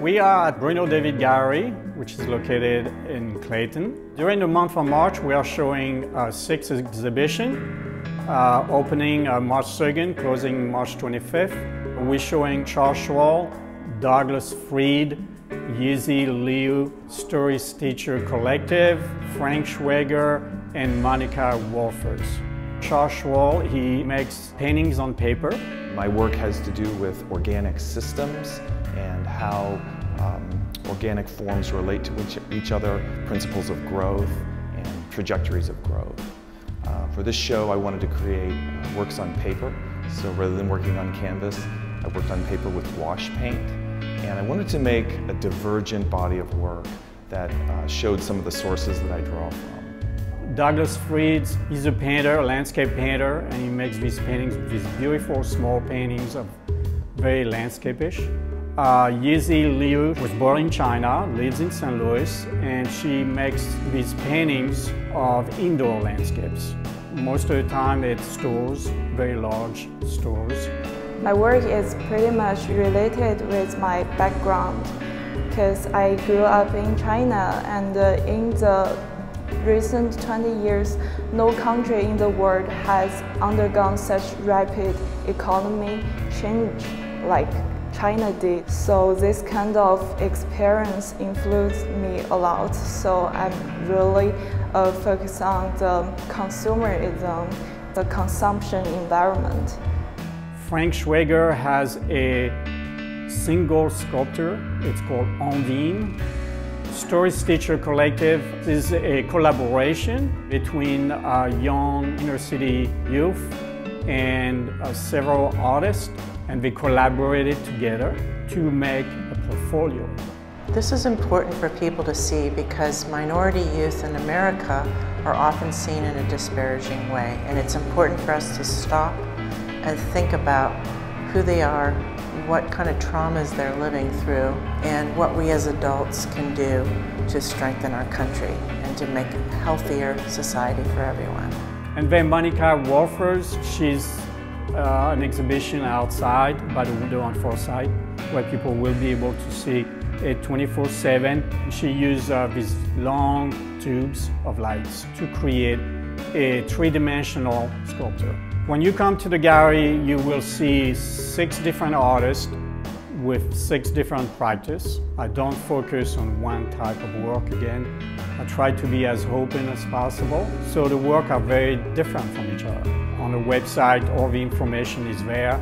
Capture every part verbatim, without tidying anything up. We are at Bruno David Gallery, which is located in Clayton. During the month of March, we are showing uh, six exhibitions, uh, opening uh, March second, closing March twenty-fifth. We're showing Charles Schwall, Douglass Freed, Xizi Liu, Story Stitchers Collective, Frank Schwaiger, and Monika Wulfers. Charles Schwall, he makes paintings on paper. My work has to do with organic systems and how um, organic forms relate to each, each other, principles of growth and trajectories of growth. Uh, for this show, I wanted to create uh, works on paper. So rather than working on canvas, I worked on paper with wash paint. And I wanted to make a divergent body of work that uh, showed some of the sources that I draw from. Douglass Freed, he's a painter, a landscape painter, and he makes these paintings, these beautiful small paintings of very landscape-ish. Uh, Xizi Liu was born in China, lives in Saint Louis, and she makes these paintings of indoor landscapes. Most of the time it's stores, very large stores. My work is pretty much related with my background because I grew up in China, and uh, in the recent twenty years, no country in the world has undergone such rapid economic change like China did. So this kind of experience influenced me a lot. So I'm really uh, focused on the consumerism, the consumption environment. Frank Schwaiger has a single sculpture. It's called Ondine. Story Stitchers Collective is a collaboration between uh, young inner city youth and uh, several artists, and they collaborated together to make a portfolio. This is important for people to see because minority youth in America are often seen in a disparaging way, and it's important for us to stop and think about who they are, what kind of traumas they're living through, and what we as adults can do to strengthen our country and to make a healthier society for everyone. And then Monika Wulfers, she's uh, an exhibition outside by the window on Forsyth, where people will be able to see it twenty-four seven. She used uh, these long tubes of lights to create a three-dimensional sculpture. When you come to the gallery, you will see six different artists with six different practices. I don't focus on one type of work again. I try to be as open as possible, so the work are very different from each other. On the website, all the information is there.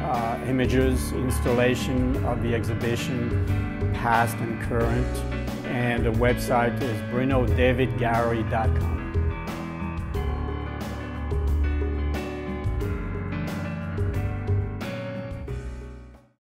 Uh, images, installation of the exhibition, past and current. And the website is Bruno David Gallery dot com.